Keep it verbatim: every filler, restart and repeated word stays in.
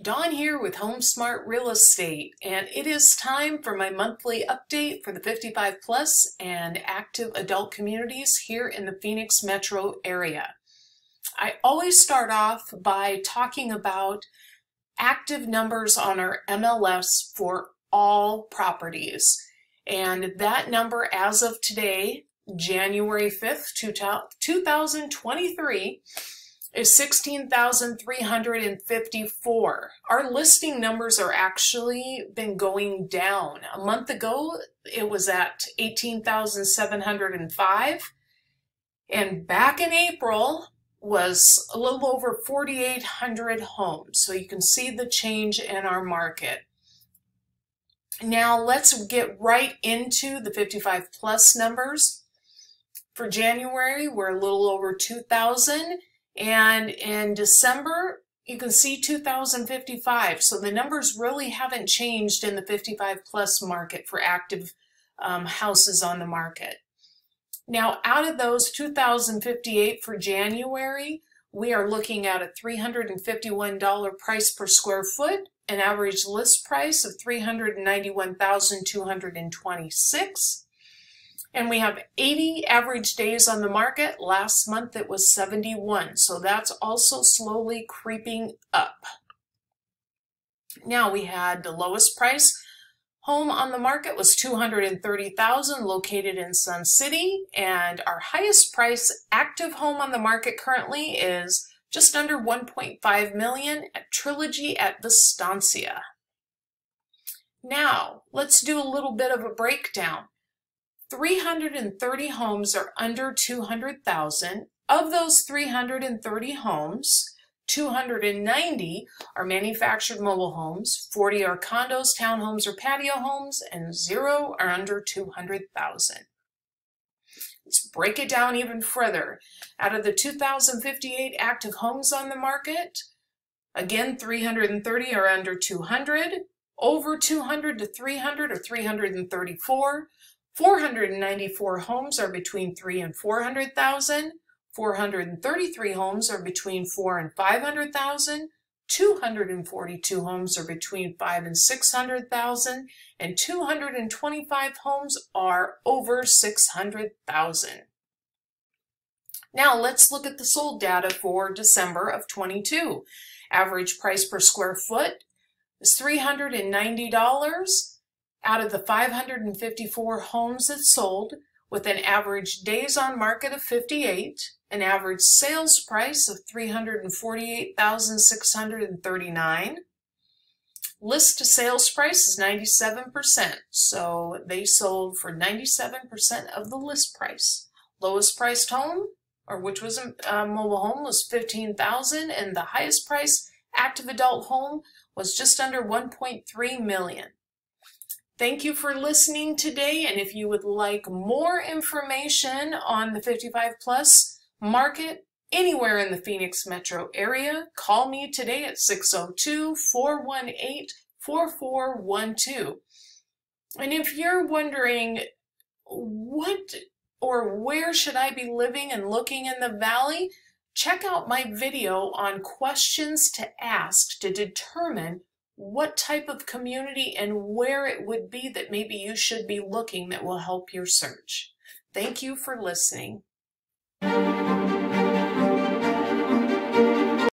Dawn here with HomeSmart Real Estate, and it is time for my monthly update for the fifty-five plus and active adult communities here in the Phoenix metro area. I always start off by talking about active numbers on our M L S for all properties, and that number as of today, January fifth, two thousand twenty-three, is sixteen thousand three hundred fifty-four. Our listing numbers are actually been going down. A month ago, it was at eighteen thousand seven hundred five, and back in April was a little over forty-eight hundred homes. So you can see the change in our market. Now let's get right into the fifty-five plus numbers. For January, we're a little over two thousand. And in December, you can see two thousand fifty-five. So the numbers really haven't changed in the fifty-five plus market for active um, houses on the market. Now, out of those two thousand fifty-eight for January, we are looking at a three hundred fifty-one dollar price per square foot, an average list price of three hundred ninety-one thousand two hundred twenty-six dollars. And we have eighty average days on the market. Last month it was seventy-one, so that's also slowly creeping up. Now we had the lowest price home on the market was two hundred thirty thousand dollars, located in Sun City, and our highest price active home on the market currently is just under one point five million dollars at Trilogy at Vistancia. Now let's do a little bit of a breakdown. three hundred thirty homes are under two hundred thousand dollars. Of those three hundred thirty homes, two hundred ninety are manufactured mobile homes, forty are condos, townhomes, or patio homes, and zero are under two hundred thousand dollars. Let's break it down even further. Out of the two thousand fifty-eight active homes on the market, again, three hundred thirty are under two hundred, over two hundred to three hundred are three hundred thirty-four, four hundred ninety-four homes are between three and four hundred thousand, four hundred thirty-three homes are between four and five hundred thousand, two hundred forty-two homes are between five and six hundred thousand, and two hundred twenty-five homes are over six hundred thousand. Now let's look at the sold data for December of twenty-two. Average price per square foot is three hundred ninety dollars. Out of the five hundred fifty-four homes that sold, with an average days on market of fifty-eight, an average sales price of three hundred forty-eight thousand six hundred thirty-nine dollars, list to sales price is ninety-seven percent, so they sold for ninety-seven percent of the list price. Lowest priced home, or which was a mobile home, was fifteen thousand dollars, and the highest price active adult home was just under one point three million dollars. Thank you for listening today, and if you would like more information on the fifty-five plus market anywhere in the Phoenix metro area, call me today at six oh two, four one eight, four four one two. And if you're wondering what or where should I be living and looking in the valley, check out my video on questions to ask to determine what type of community and where it would be that maybe you should be looking that will help your search. Thank you for listening.